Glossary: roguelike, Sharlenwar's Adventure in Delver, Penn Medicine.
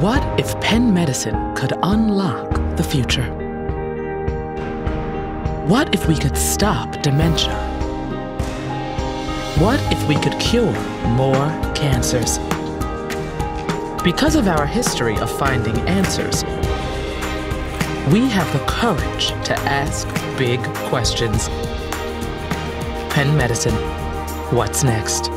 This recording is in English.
What if Penn Medicine could unlock the future? What if we could stop dementia? What if we could cure more cancers? Because of our history of finding answers, we have the courage to ask big questions. Penn Medicine, what's next?